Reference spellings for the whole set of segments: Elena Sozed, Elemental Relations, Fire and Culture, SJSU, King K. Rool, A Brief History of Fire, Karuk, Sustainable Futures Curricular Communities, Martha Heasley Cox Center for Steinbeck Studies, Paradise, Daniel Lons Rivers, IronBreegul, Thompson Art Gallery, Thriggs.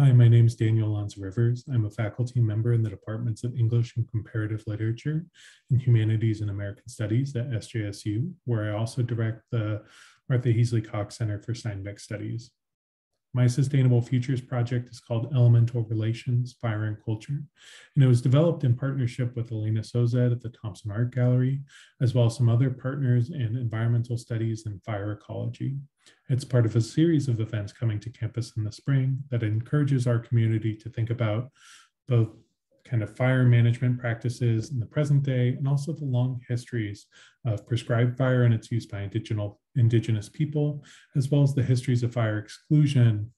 Hi, my name is Daniel Lons Rivers. I'm a faculty member in the Departments of English and Comparative Literature and Humanities and American Studies at SJSU, where I also direct the Martha Heasley Cox Center for Steinbeck Studies. My Sustainable Futures project is called Elemental Relations, Fire and Culture, and it was developed in partnership with Elena Sozed at the Thompson Art Gallery, as well as some other partners in environmental studies and fire ecology. It's part of a series of events coming to campus in the spring that encourages our community to think about both kind of fire management practices in the present day and also the long histories of prescribed fire and its use by indigenous people, as well as the histories of fire exclusion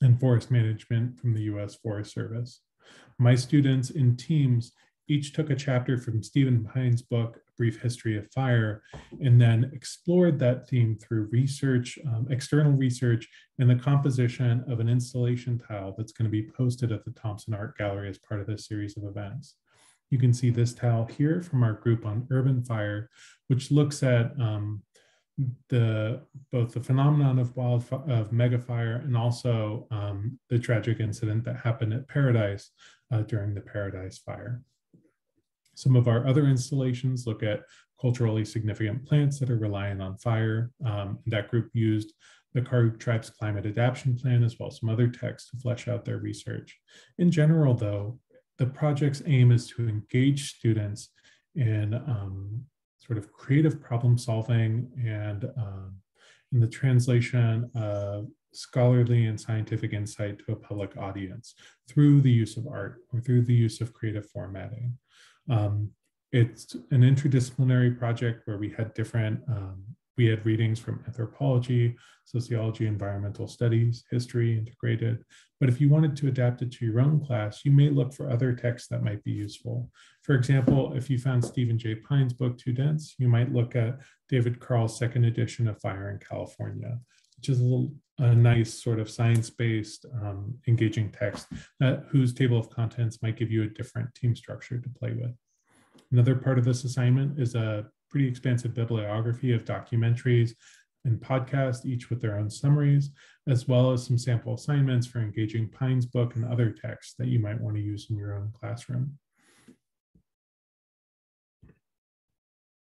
and forest management from the U.S. Forest Service. My students in teams each took a chapter from Stephen Pine's book, A Brief History of Fire, and then explored that theme through research, external research, and the composition of an installation tile that's going to be posted at the Thompson Art Gallery as part of this series of events. You can see this tile here from our group on urban fire, which looks at both the phenomenon of megafire and also the tragic incident that happened at Paradise during the Paradise fire. Some of our other installations look at culturally significant plants that are reliant on fire. That group used the Karuk tribe's climate adaptation plan, as well as some other texts, to flesh out their research. In general, though, the project's aim is to engage students in sort of creative problem solving and in the translation of scholarly and scientific insight to a public audience through the use of art or through the use of creative formatting. It's an interdisciplinary project where we had different, we had readings from anthropology, sociology, environmental studies, history, integrated. But if you wanted to adapt it to your own class, you may look for other texts that might be useful. For example, if you found Stephen J. Pine's book too dense, you might look at David Carl's second edition of Fire in California, which is a nice sort of science-based engaging text whose table of contents might give you a different team structure to play with. Another part of this assignment is a pretty expansive bibliography of documentaries and podcasts, each with their own summaries, as well as some sample assignments for engaging Pine's book and other texts that you might want to use in your own classroom.